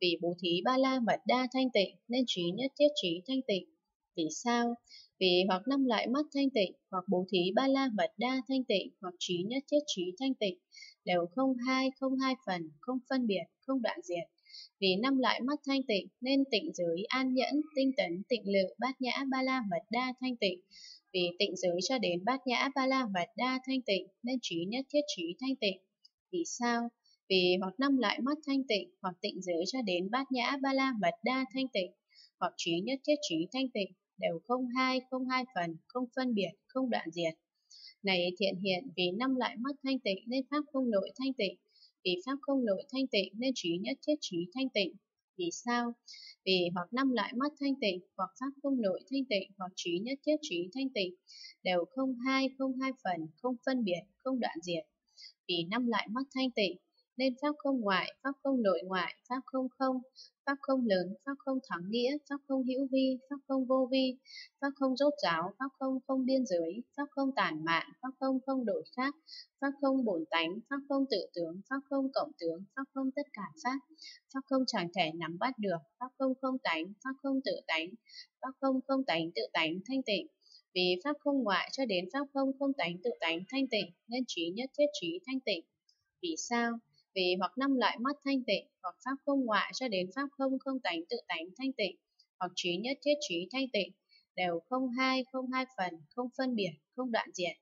vì bố thí ba la mật đa thanh tịnh nên trí nhất thiết trí thanh tịnh. Vì sao? Vì hoặc năm loại mắt thanh tịnh, hoặc bố thí ba la mật đa thanh tịnh, hoặc trí nhất thiết trí thanh tịnh, đều không hai, không hai phần, không phân biệt, không đoạn diệt. Vì năm loại mắt thanh tịnh nên tịnh giới an nhẫn, tinh tấn, tịnh lự, bát nhã ba la mật đa thanh tịnh. Vì tịnh giới cho đến bát nhã ba la mật đa thanh tịnh nên trí nhất thiết trí thanh tịnh. Vì sao? Vì hoặc năm loại mắt thanh tịnh, hoặc tịnh giới cho đến bát nhã ba la mật đa thanh tịnh, hoặc trí nhất thiết trí thanh tịnh, đều không hai, không hai phần, không phân biệt, không đoạn diệt. Này thiện hiện, vì năm loại mắt thanh tịnh nên pháp không nội thanh tịnh, vì pháp không nội thanh tịnh nên trí nhất thiết trí thanh tịnh. Vì sao? Vì hoặc năm loại mắt thanh tịnh, hoặc pháp không nội thanh tịnh, hoặc trí nhất thiết trí thanh tịnh, đều không hai, không hai phần, không phân biệt, không đoạn diệt. Vì năm loại mắt thanh tịnh nên pháp không ngoại, pháp không nội ngoại, pháp không không, pháp không lớn, pháp không thắng nghĩa, pháp không hữu vi, pháp không vô vi, pháp không rốt ráo, pháp không không biên giới, pháp không tản mạn, pháp không không đổi khác, pháp không bổn tánh, pháp không tự tướng, pháp không cộng tướng, pháp không tất cả pháp, pháp không chẳng thể nắm bắt được, pháp không không tánh, pháp không tự tánh, pháp không không tánh tự tánh thanh tịnh. Vì pháp không ngoại cho đến pháp không không tánh tự tánh thanh tịnh nên trí nhất thiết trí thanh tịnh. Vì sao? Vì hoặc năm loại mắt thanh tịnh, hoặc pháp không ngoại cho đến pháp không không tánh tự tánh thanh tịnh, hoặc trí nhất thiết trí thanh tịnh, đều không hai, không hai phần, không phân biệt, không đoạn diệt.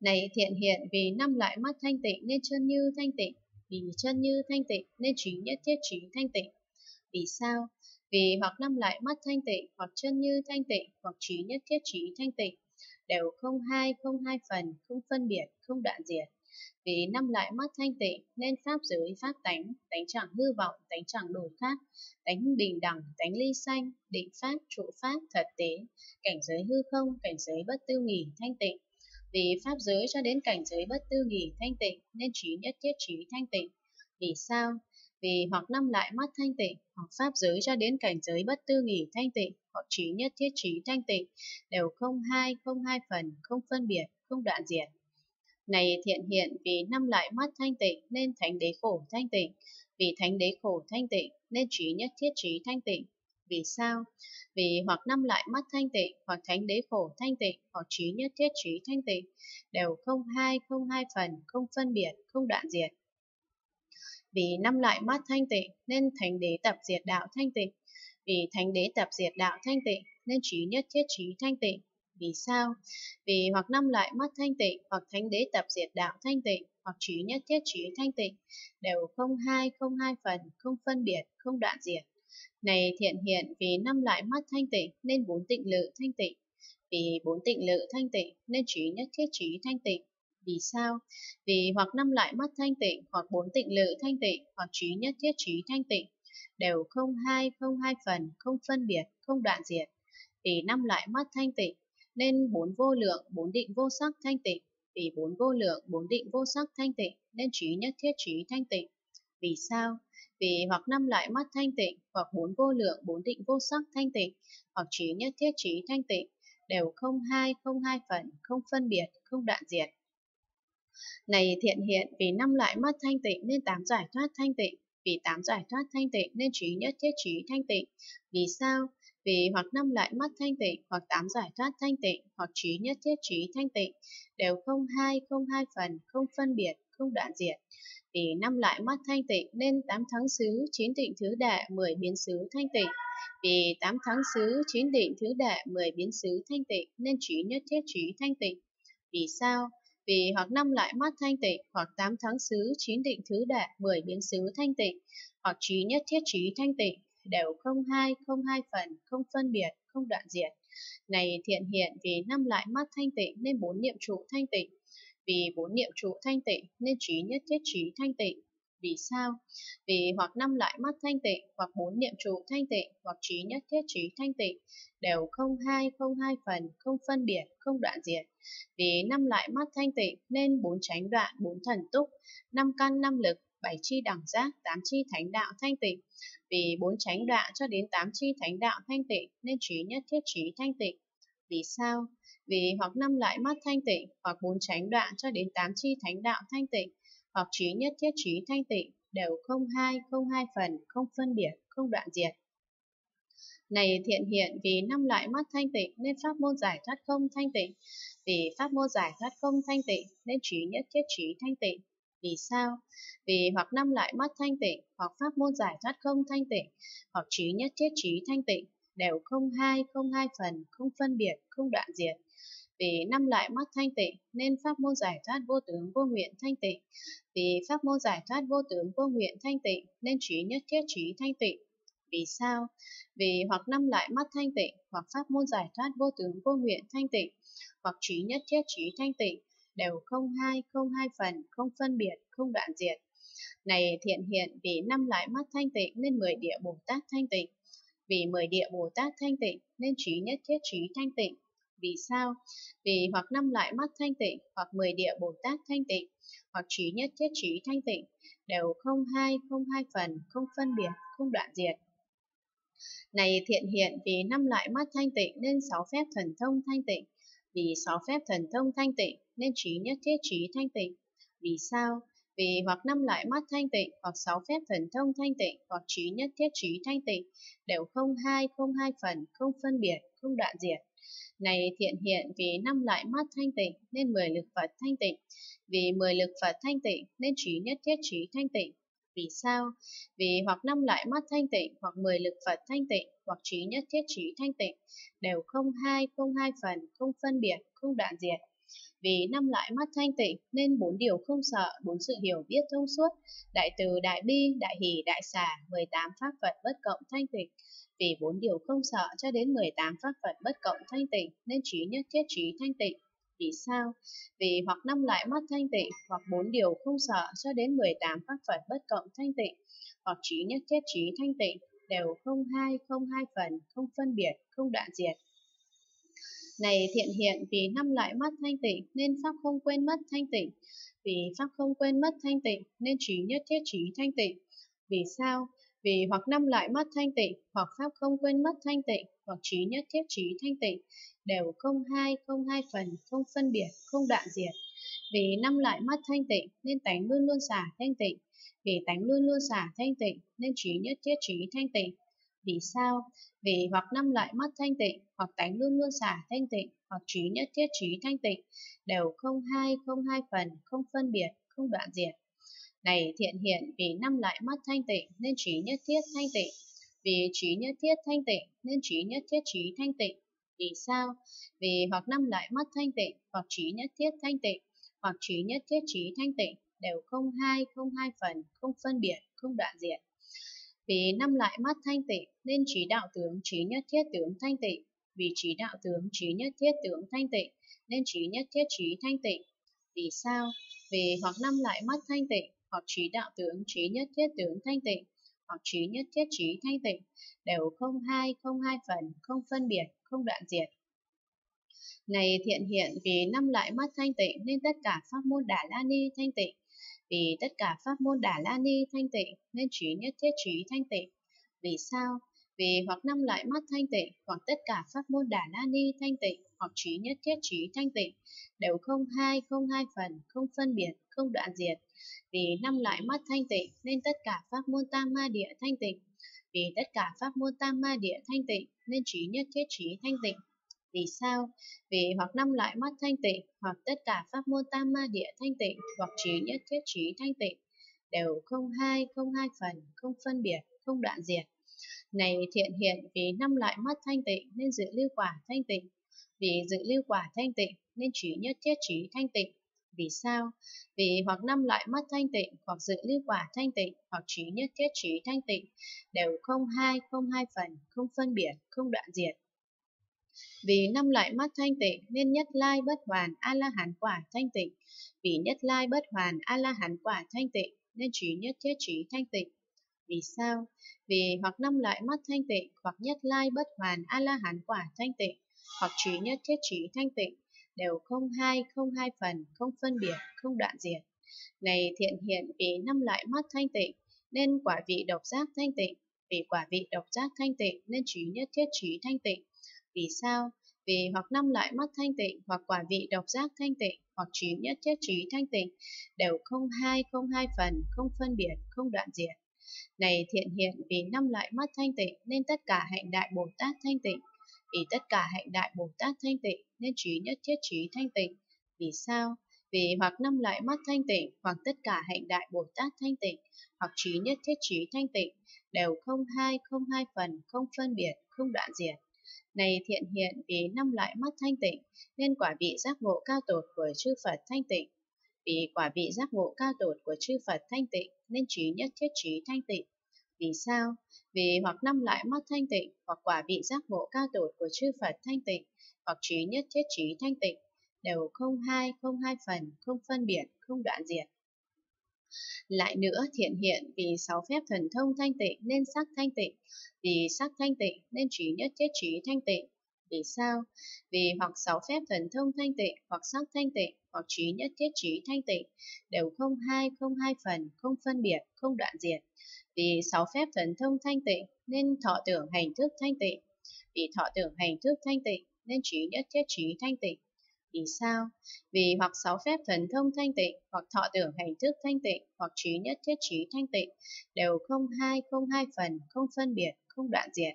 Này thiện hiện, vì năm loại mắt thanh tịnh nên chân như thanh tịnh, vì chân như thanh tịnh nên trí nhất thiết trí thanh tịnh. Vì sao? Vì hoặc năm loại mắt thanh tịnh, hoặc chân như thanh tịnh, hoặc trí nhất thiết trí thanh tịnh, đều không hai, không hai phần, không phân biệt, không đoạn diệt. Vì năm loại mắt thanh tịnh nên pháp giới pháp tánh, tánh chẳng hư vọng, tánh chẳng đổi khác, tánh bình đẳng, tánh ly sanh, định pháp, trụ pháp, thật tế, cảnh giới hư không, cảnh giới bất tư nghỉ thanh tịnh. Vì pháp giới cho đến cảnh giới bất tư nghỉ thanh tịnh nên trí nhất thiết trí thanh tịnh. Vì sao? Vì hoặc năm loại mắt thanh tịnh, hoặc pháp giới cho đến cảnh giới bất tư nghỉ thanh tịnh, hoặc trí nhất thiết trí thanh tịnh, đều không hai, không hai phần, không phân biệt, không đoạn diệt. Này thiện hiện, vì năm loại mắt thanh tịnh nên thánh đế khổ thanh tịnh, vì thánh đế khổ thanh tịnh nên trí nhất thiết trí thanh tịnh. Vì sao? Vì hoặc năm loại mắt thanh tịnh, hoặc thánh đế khổ thanh tịnh, hoặc trí nhất thiết trí thanh tịnh, đều không hai, không hai phần, không phân biệt, không đoạn diệt. Vì năm loại mắt thanh tịnh nên thánh đế tập diệt đạo thanh tịnh, vì thánh đế tập diệt đạo thanh tịnh nên trí nhất thiết trí thanh tịnh. Vì sao? Vì hoặc năm loại mắt thanh tịnh, hoặc thánh đế tập diệt đạo thanh tịnh, hoặc trí nhất thiết trí thanh tịnh, đều không hai, không hai phần, không phân biệt, không đoạn diệt. Này thiện hiện, vì năm loại mắt thanh tịnh nên bốn tịnh lự thanh tịnh, vì bốn tịnh lự thanh tịnh nên trí nhất thiết trí thanh tịnh. Vì sao? Vì hoặc năm loại mắt thanh tịnh, hoặc bốn tịnh lự thanh tịnh, hoặc trí nhất thiết trí thanh tịnh, đều không hai, không hai phần, không phân biệt, không đoạn diệt. Vì năm loại mắt thanh tịnh nên bốn vô lượng, bốn định vô sắc thanh tịnh, vì bốn vô lượng, bốn định vô sắc thanh tịnh nên trí nhất thiết trí thanh tịnh. Vì sao? Vì hoặc năm loại mắt thanh tịnh, hoặc bốn vô lượng, bốn định vô sắc thanh tịnh, hoặc trí nhất thiết trí thanh tịnh, đều không hai, không hai phần, không phân biệt, không đoạn diệt. Này thiện hiện, vì năm loại mắt thanh tịnh nên tám giải thoát thanh tịnh, vì tám giải thoát thanh tịnh nên trí nhất thiết trí thanh tịnh. Vì sao? Vì hoặc năm loại mắt thanh tịnh, hoặc tám giải thoát thanh tịnh, hoặc trí nhất thiết trí thanh tịnh, đều không hai, không hai phần, không phân biệt, không đoạn diệt. Vì năm lại mắt thanh tịnh nên tám tháng xứ, chín định thứ đại, mười biến xứ thanh tịnh. Vì tám tháng xứ, chín định thứ đại, mười biến xứ thanh tịnh nên trí nhất thiết trí thanh tịnh. Vì sao? Vì hoặc năm lại mắt thanh tịnh, hoặc tám tháng xứ, chín định thứ đại, mười biến xứ thanh tịnh, hoặc trí nhất thiết trí thanh tịnh, đều không hai, không hai phần, không phân biệt, không đoạn diệt. Này thiện hiện, vì năm lại mắt thanh tịnh nên bốn niệm trụ thanh tịnh. Vì bốn niệm trụ thanh tịnh nên trí nhất thiết trí thanh tịnh. Vì sao? Vì hoặc năm lại mắt thanh tịnh, hoặc bốn niệm trụ thanh tịnh, hoặc trí nhất thiết trí thanh tịnh, đều không hai, không hai phần, không phân biệt, không đoạn diệt. Vì năm lại mắt thanh tịnh nên bốn chánh đoạn, bốn thần túc, năm căn, năm lực, bảy chi đẳng giác, tám chi thánh đạo thanh tịnh. Vì bốn chánh đoạn cho đến tám chi thánh đạo thanh tịnh nên trí nhất thiết trí thanh tịnh. Vì sao? Vì hoặc năm lại mắt thanh tịnh, hoặc bốn chánh đoạn cho đến tám chi thánh đạo thanh tịnh, hoặc trí nhất thiết trí thanh tịnh, đều không hai, không hai phần, không phân biệt, không đoạn diệt. Này thiện hiện, vì năm lại mắt thanh tịnh nên pháp môn giải thoát không thanh tịnh. Vì pháp môn giải thoát không thanh tịnh nên trí nhất thiết trí thanh tịnh. Vì sao? Vì hoặc năm lại mắt thanh tịnh, hoặc pháp môn giải thoát không thanh tịnh, hoặc trí nhất thiết trí thanh tịnh, đều không hai, không hai phần, không phân biệt, không đoạn diệt. Vì năm lại mắt thanh tịnh nên pháp môn giải thoát vô tướng vô nguyện thanh tịnh. Vì pháp môn giải thoát vô tướng vô nguyện thanh tịnh nên trí nhất thiết trí thanh tịnh. Vì sao? Vì hoặc năm lại mắt thanh tịnh, hoặc pháp môn giải thoát vô tướng vô nguyện thanh tịnh, hoặc trí nhất thiết trí thanh tịnh, đều không hai, không hai phần, không phân biệt, không đoạn diệt. Này thiện hiện, vì năm lại mắt thanh tịnh nên mười địa Bồ Tát thanh tịnh. Vì mười địa Bồ Tát thanh tịnh nên trí nhất thiết trí thanh tịnh. Vì sao? Vì hoặc năm lại mắt thanh tịnh, hoặc mười địa Bồ Tát thanh tịnh, hoặc trí nhất thiết trí thanh tịnh, đều không hai, không hai phần, không phân biệt, không đoạn diệt. Này thiện hiện, vì năm lại mắt thanh tịnh nên sáu phép thần thông thanh tịnh. Vì sáu phép thần thông thanh tịnh nên trí nhất thiết trí thanh tịnh. Vì sao? Vì hoặc năm lại mắt thanh tịnh, hoặc sáu phép thần thông thanh tịnh, hoặc trí nhất thiết trí thanh tịnh, đều không hai, không hai phần, không phân biệt, không đoạn diệt. Này thiện hiện, vì năm lại mắt thanh tịnh nên mười lực Phật thanh tịnh. Vì mười lực Phật thanh tịnh nên trí nhất thiết trí thanh tịnh. Vì sao? Vì hoặc năm lại mắt thanh tịnh, hoặc mười lực Phật thanh tịnh, hoặc trí nhất thiết trí thanh tịnh, đều không hai, không hai phần, không phân biệt, không đoạn diệt. Vì năm lại mắt thanh tịnh nên bốn điều không sợ, bốn sự hiểu biết thông suốt, đại từ đại bi, đại hỷ đại xả, mười tám pháp Phật bất cộng thanh tịnh. Vì bốn điều không sợ cho đến mười tám pháp Phật bất cộng thanh tịnh nên trí nhất thiết trí thanh tịnh. Vì sao? Vì hoặc năm lại mắt thanh tịnh, hoặc bốn điều không sợ cho đến mười tám pháp Phật bất cộng thanh tịnh, hoặc trí nhất thiết trí thanh tịnh, đều không hai, không hai phần, không phân biệt, không đoạn diệt. Này thiện hiện, vì năm lại mắt thanh tịnh nên pháp không quên mất thanh tịnh. Vì pháp không quên mất thanh tịnh nên trí nhất thiết trí thanh tịnh. Vì sao? Vì hoặc năm lại mắt thanh tịnh, hoặc pháp không quên mất thanh tịnh, hoặc trí nhất thiết trí thanh tịnh, đều không hai, không hai phần, không phân biệt, không đoạn diệt. Vì năm lại mắt thanh tịnh nên tánh luôn luôn xả thanh tịnh. Vì tánh luôn luôn xả thanh tịnh nên trí nhất thiết trí thanh tịnh. Vì sao? Vì hoặc năm lại mắt thanh tịnh, hoặc tánh luôn luôn xả thanh tịnh, hoặc trí nhất thiết trí thanh tịnh, đều không hai, không hai phần, không phân biệt, không đoạn diệt. Này thiện hiện, vì năm lại mắt thanh tịnh nên trí nhất thiết thanh tịnh. Vì trí nhất thiết thanh tịnh nên trí nhất thiết trí thanh tịnh. Vì sao? Vì hoặc năm lại mắt thanh tịnh, hoặc trí nhất thiết thanh tịnh, hoặc trí nhất thiết trí thanh tịnh, đều không hai, không hai phần, không phân biệt, không đoạn diệt. Vì năm lại mắt thanh tịnh nên trí đạo tướng, trí nhất thiết tướng thanh tịnh. Vì trí đạo tướng, trí nhất thiết tướng thanh tịnh nên trí nhất thiết trí thanh tịnh. Vì sao? Vì hoặc năm lại mắt thanh tịnh, hoặc trí đạo tướng, trí nhất thiết tướng thanh tịnh, hoặc trí nhất thiết trí thanh tịnh, đều không hai, không hai phần, không phân biệt, không đoạn diệt. Này thiện hiện, vì năm lại mắt thanh tịnh nên tất cả pháp môn Đà La Ni thanh tịnh. Vì tất cả pháp môn Đà La Ni thanh tịnh nên trí nhất thiết trí thanh tịnh. Vì sao? Vì hoặc năm lại mắt thanh tịnh, hoặc tất cả pháp môn Đà La Ni thanh tịnh, hoặc trí nhất thiết trí thanh tịnh, đều không hai, không hai phần, không phân biệt, không đoạn diệt. Vì năm lại mắt thanh tịnh nên tất cả pháp môn Tam Ma Địa thanh tịnh. Vì tất cả pháp môn Tam Ma Địa thanh tịnh nên trí nhất thiết trí thanh tịnh. Vì sao? Vì hoặc năm loại mắt thanh tịnh, hoặc tất cả pháp môn tam ma địa thanh tịnh, hoặc trí nhất thiết trí thanh tịnh, đều không hai, không hai phần, không phân biệt, không đoạn diệt. Này thiện hiện, vì năm loại mắt thanh tịnh nên dự lưu quả thanh tịnh, vì dự lưu quả thanh tịnh nên trí nhất thiết trí thanh tịnh. Vì sao? Vì hoặc năm loại mắt thanh tịnh, hoặc dự lưu quả thanh tịnh, hoặc trí nhất thiết trí thanh tịnh, đều không hai, không hai phần, không phân biệt, không đoạn diệt. Vì năm loại mắt thanh tịnh nên nhất lai bất hoàn a la hán quả thanh tịnh, vì nhất lai bất hoàn a la hán quả thanh tịnh nên trí nhất thiết trí thanh tịnh. Vì sao? Vì hoặc năm loại mắt thanh tịnh, hoặc nhất lai bất hoàn a la hán quả thanh tịnh, hoặc trí nhất thiết trí thanh tịnh, đều không hai, không hai phần, không phân biệt, không đoạn diệt. Này thiện hiện, vì năm loại mắt thanh tịnh nên quả vị độc giác thanh tịnh, vì quả vị độc giác thanh tịnh nên trí nhất thiết trí thanh tịnh. Vì sao? Vì hoặc năm loại mắt thanh tịnh, hoặc quả vị độc giác thanh tịnh, hoặc trí nhất thiết trí thanh tịnh, đều không hai, không hai phần, không phân biệt, không đoạn diệt. Này thiện hiện, vì năm loại mắt thanh tịnh nên tất cả hạnh đại Bồ Tát thanh tịnh, vì tất cả hạnh đại Bồ Tát thanh tịnh nên trí nhất thiết trí thanh tịnh. Vì sao? Vì hoặc năm loại mắt thanh tịnh, hoặc tất cả hạnh đại Bồ Tát thanh tịnh, hoặc trí nhất thiết trí thanh tịnh, đều không hai, không hai phần, không phân biệt, không đoạn diệt. Này thiện hiện, vì năm loại mắt thanh tịnh nên quả vị giác ngộ cao tột của chư Phật thanh tịnh, vì quả vị giác ngộ cao tột của chư Phật thanh tịnh nên trí nhất thiết trí thanh tịnh. Vì sao? Vì hoặc năm loại mắt thanh tịnh, hoặc quả vị giác ngộ cao tột của chư Phật thanh tịnh, hoặc trí nhất thiết trí thanh tịnh, đều không hai, không hai phần, không phân biệt, không đoạn diệt. Lại nữa thiện hiện, vì sáu phép thần thông thanh tịnh nên sắc thanh tịnh, vì sắc thanh tịnh nên trí nhất thiết trí thanh tịnh. Vì sao? Vì hoặc sáu phép thần thông thanh tịnh, hoặc sắc thanh tịnh, hoặc trí nhất thiết trí thanh tịnh, đều không hai, không hai phần, không phân biệt, không đoạn diệt. Vì sáu phép thần thông thanh tịnh nên thọ tưởng hành thức thanh tịnh, vì thọ tưởng hành thức thanh tịnh nên trí nhất thiết trí thanh tịnh. Vì sao? Vì hoặc sáu phép thần thông thanh tịnh, hoặc thọ tưởng hành thức thanh tịnh, hoặc trí nhất thiết trí thanh tịnh, đều không hai, không hai phần, không phân biệt, không đoạn diệt.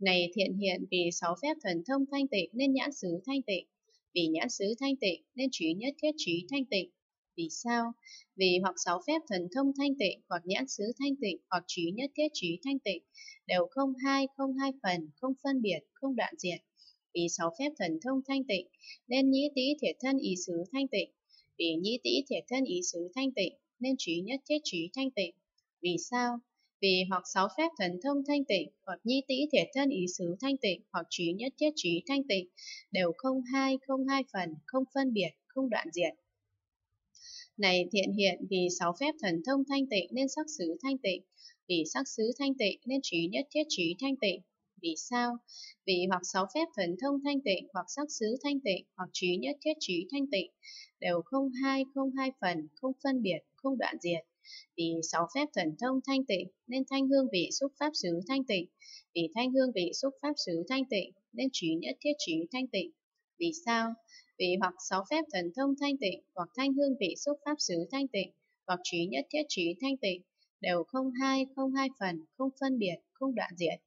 Này thiện hiện, vì sáu phép thần thông thanh tịnh nên nhãn xứ thanh tịnh, vì nhãn xứ thanh tịnh nên trí nhất thiết trí thanh tịnh. Vì sao? Vì hoặc sáu phép thần thông thanh tịnh, hoặc nhãn xứ thanh tịnh, hoặc trí nhất thiết trí thanh tịnh, đều không hai, không hai phần, không phân biệt, không đoạn diệt. Vì sáu phép thần thông thanh tịnh nên nhĩ tĩ thiệt thân ý xứ thanh tịnh, vì nhĩ tĩ thiệt thân ý xứ thanh tịnh nên trí nhất thiết trí thanh tịnh. Vì sao? Vì hoặc sáu phép thần thông thanh tịnh, hoặc nhĩ tĩ thiệt thân ý xứ thanh tịnh, hoặc trí nhất thiết trí thanh tịnh, đều không hai, không hai phần, không phân biệt, không đoạn diệt. Này thiện hiện, vì sáu phép thần thông thanh tịnh nên sắc xứ thanh tịnh, vì sắc xứ thanh tịnh nên trí nhất thiết trí thanh tịnh. Vì sao? Vì hoặc sáu phép thần thông thanh tịnh, hoặc sắc xứ thanh tịnh, hoặc trí nhất thiết trí thanh tịnh, đều không hai, không hai phần, không phân biệt, không đoạn diệt. Vì sáu phép thần thông thanh tịnh nên thanh hương vị xúc pháp xứ thanh tịnh, vì thanh hương vị xúc pháp xứ thanh tịnh nên trí nhất thiết trí thanh tịnh. Vì sao? Vì hoặc sáu phép thần thông thanh tịnh, hoặc thanh hương vị xúc pháp xứ thanh tịnh, hoặc trí nhất thiết trí thanh tịnh, đều không hai, không hai phần, không phân biệt, không đoạn diệt.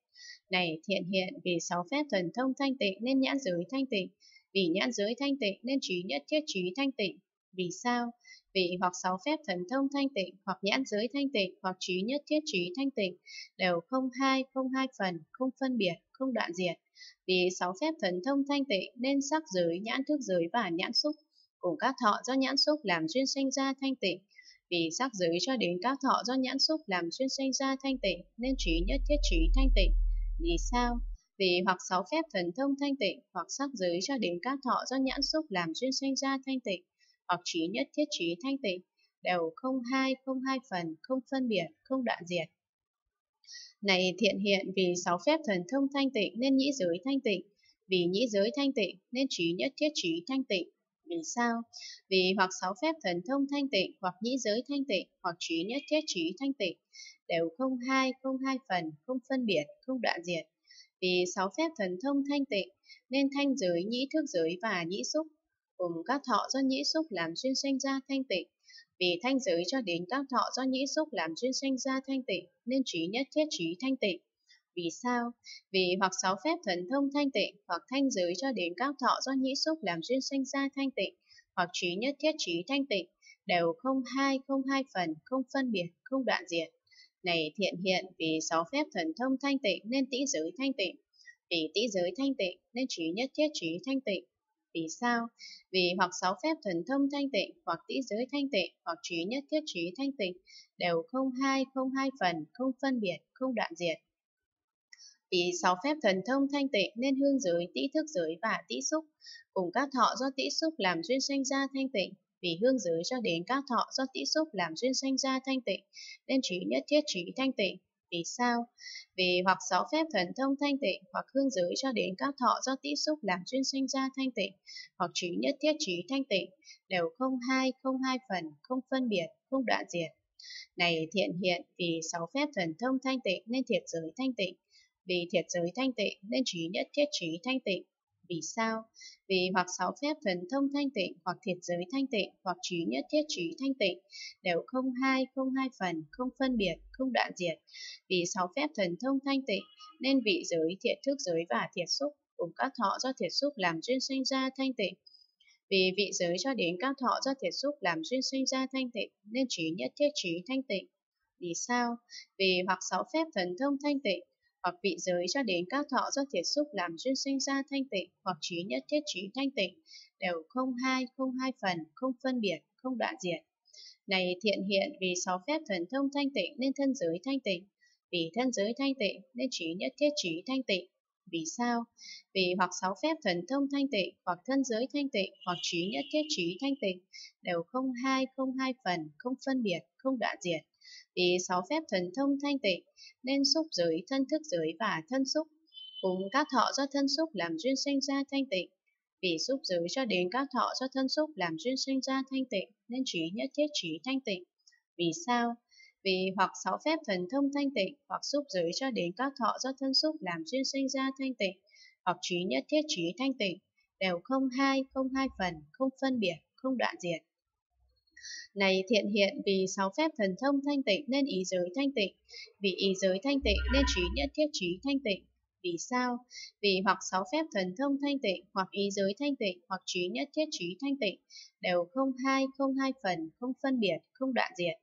Này thiện hiện, vì sáu phép thần thông thanh tịnh nên nhãn giới thanh tịnh, vì nhãn giới thanh tịnh nên trí nhất thiết trí thanh tịnh. Vì sao? Vì hoặc sáu phép thần thông thanh tịnh, hoặc nhãn giới thanh tịnh, hoặc trí nhất thiết trí thanh tịnh, đều không hai, không hai phần, không phân biệt, không đoạn diệt. Vì sáu phép thần thông thanh tịnh nên sắc giới, nhãn thức giới và nhãn xúc, cùng các thọ do nhãn xúc làm duyên sinh ra thanh tịnh. Vì sắc giới cho đến các thọ do nhãn xúc làm duyên sinh ra thanh tịnh nên trí nhất thiết trí thanh tịnh. Vì sao? Vì hoặc sáu phép thần thông thanh tịnh, hoặc sắc giới cho đến các thọ do nhãn xúc làm duyên sinh ra thanh tịnh, hoặc trí nhất thiết trí thanh tịnh, đều không hai, không hai phần, không phân biệt, không đoạn diệt. Này thiện hiện, vì sáu phép thần thông thanh tịnh nên nhĩ giới thanh tịnh, vì nhĩ giới thanh tịnh nên trí nhất thiết trí thanh tịnh. Vì sao? Vì hoặc sáu phép thần thông thanh tịnh, hoặc nhĩ giới thanh tịnh, hoặc trí nhất thiết trí thanh tịnh, đều không hai, không hai phần, không phân biệt, không đoạn diệt. Vì sáu phép thần thông thanh tịnh nên thanh giới, nhĩ thức giới và nhĩ xúc, cùng các thọ do nhĩ xúc làm duyên sanh ra thanh tịnh. Vì thanh giới cho đến các thọ do nhĩ xúc làm duyên sanh ra thanh tịnh nên trí nhất thiết trí thanh tịnh. Vì sao? Vì hoặc sáu phép thần thông thanh tịnh, hoặc thanh giới cho đến các thọ do nhĩ xúc làm duyên sinh ra thanh tịnh, hoặc trí nhất thiết trí thanh tịnh, đều không hai, không hai phần, không phân biệt, không đoạn diệt. Này thiện hiện, vì sáu phép thần thông thanh tịnh nên tĩ giới thanh tịnh, vì tĩ giới thanh tịnh nên trí nhất thiết trí thanh tịnh. Vì sao? Vì hoặc sáu phép thần thông thanh tịnh, hoặc tĩ giới thanh tịnh, hoặc trí nhất thiết trí thanh tịnh, đều không hai, không hai phần, không phân biệt, không đoạn diệt. Vì sáu phép thần thông thanh tịnh nên hương giới, tĩ thức giới và tĩ xúc, cùng các thọ do tĩ xúc làm duyên sanh ra thanh tịnh, vì hương giới cho đến các thọ do tĩ xúc làm duyên sanh ra thanh tịnh, nên trí nhất thiết trí thanh tịnh. Vì sao? Vì hoặc sáu phép thần thông thanh tịnh, hoặc hương giới cho đến các thọ do tĩ xúc làm duyên sinh ra thanh tịnh, hoặc trí nhất thiết trí thanh tịnh, đều không hai, không hai phần, không phân biệt, không đoạn diệt. Này thiện hiện, vì sáu phép thần thông thanh tịnh nên thiệt giới thanh tịnh, vì thiệt giới thanh tịnh nên trí nhất thiết trí thanh tịnh. Vì sao? Vì hoặc sáu phép thần thông thanh tịnh, hoặc thiệt giới thanh tịnh, hoặc trí nhất thiết trí thanh tịnh, đều không hai, không hai phần, không phân biệt, không đoạn diệt. Vì sáu phép thần thông thanh tịnh nên vị giới, thiệt thức giới và thiệt xúc, cùng các thọ do thiệt xúc làm duyên sinh ra thanh tịnh, vì vị giới cho đến các thọ do thiệt xúc làm duyên sinh ra thanh tịnh, nên trí nhất thiết trí thanh tịnh. Vì sao? Vì hoặc sáu phép thần thông thanh tịnh, hoặc vị giới cho đến các thọ do thiệt xúc làm duyên sinh ra thanh tịnh, hoặc trí nhất thiết trí thanh tịnh, đều không hai, không hai phần, không phân biệt, không đoạn diệt. Này thiện hiện, vì sáu phép thần thông thanh tịnh nên thân giới thanh tịnh, vì thân giới thanh tịnh nên trí nhất thiết trí thanh tịnh. Vì sao? Vì hoặc sáu phép thần thông thanh tịnh, hoặc thân giới thanh tịnh, hoặc trí nhất thiết trí thanh tịnh, đều không hai, không hai phần, không phân biệt, không đoạn diệt. Vì sáu phép thần thông thanh tịnh nên xúc giới, thân thức giới và thân xúc, cùng các thọ do thân xúc làm duyên sinh ra thanh tịnh, vì xúc giới cho đến các thọ do thân xúc làm duyên sinh ra thanh tịnh, nên trí nhất thiết trí thanh tịnh. Vì sao? Vì hoặc sáu phép thần thông thanh tịnh, hoặc xúc giới cho đến các thọ do thân xúc làm duyên sinh ra thanh tịnh, hoặc trí nhất thiết trí thanh tịnh, đều không hai, không hai phần, không phân biệt, không đoạn diệt. Này thiện hiện, vì sáu phép thần thông thanh tịnh nên ý giới thanh tịnh, vì ý giới thanh tịnh nên trí nhất thiết trí thanh tịnh. Vì sao? Vì hoặc sáu phép thần thông thanh tịnh, hoặc ý giới thanh tịnh, hoặc trí nhất thiết trí thanh tịnh, đều không hai, không hai phần, không phân biệt, không đoạn diệt.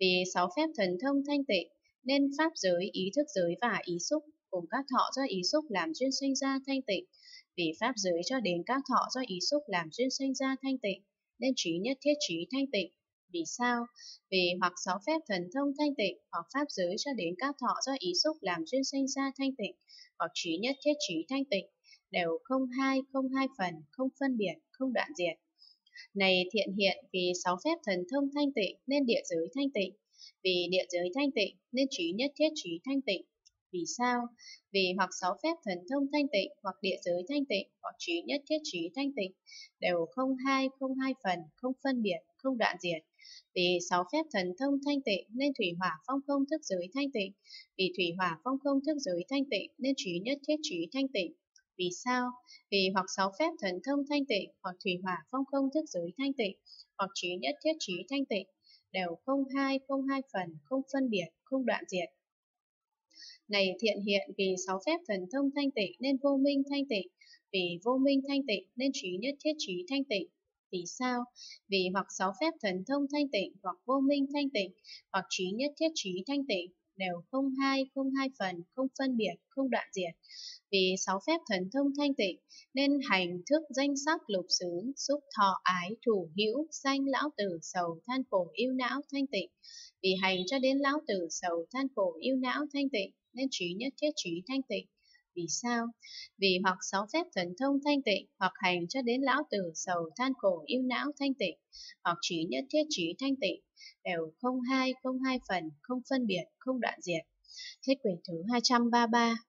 Vì sáu phép thần thông thanh tịnh nên pháp giới, ý thức giới và ý xúc, cùng các thọ do ý xúc làm duyên sinh ra thanh tịnh, vì pháp giới cho đến các thọ do ý xúc làm duyên sinh ra thanh tịnh, nên trí nhất thiết trí thanh tịnh. Vì sao? Vì hoặc sáu phép thần thông thanh tịnh, hoặc pháp giới cho đến các thọ do ý xúc làm duyên sinh ra thanh tịnh, hoặc trí nhất thiết trí thanh tịnh, đều không hai, không hai phần, không phân biệt, không đoạn diệt. Này thiện hiện, vì sáu phép thần thông thanh tịnh nên địa giới thanh tịnh, vì địa giới thanh tịnh nên trí nhất thiết trí thanh tịnh. Vì sao? Vì hoặc sáu phép thần thông thanh tịnh, hoặc địa giới thanh tịnh, hoặc trí nhất thiết trí thanh tịnh, đều không hai, không hai phần, không phân biệt, không đoạn diệt. Vì sáu phép thần thông thanh tịnh nên thủy hỏa phong không thức giới thanh tịnh, vì thủy hỏa phong không thức giới thanh tịnh nên trí nhất thiết trí thanh tịnh. Vì sao? Vì hoặc sáu phép thần thông thanh tịnh, hoặc thủy hỏa phong không thức giới thanh tịnh, hoặc trí nhất thiết trí thanh tịnh, đều không hai, không hai phần, không phân biệt, không đoạn diệt. Này thiện hiện, vì sáu phép thần thông thanh tịnh nên vô minh thanh tịnh, vì vô minh thanh tịnh nên trí nhất thiết trí thanh tịnh. Vì sao? Vì hoặc sáu phép thần thông thanh tịnh, hoặc vô minh thanh tịnh, hoặc trí nhất thiết trí thanh tịnh, đều không hai, không hai phần, không phân biệt, không đoạn diệt. Vì sáu phép thần thông thanh tịnh nên hành thức danh sắc lục xứ, xúc thọ ái thủ hữu, sanh lão tử sầu than khổ yêu não thanh tịnh, vì hành cho đến lão tử sầu than khổ yêu não thanh tịnh nên trí nhất thiết trí thanh tịnh. Vì sao? Vì hoặc sáu phép thần thông thanh tịnh, hoặc hành cho đến lão tử sầu than khổ yêu não thanh tịnh, hoặc trí nhất thiết trí thanh tịnh, đều không hai, không hai phần, không phân biệt, không đoạn diệt. Hết quyển thứ hai trăm ba mươi ba.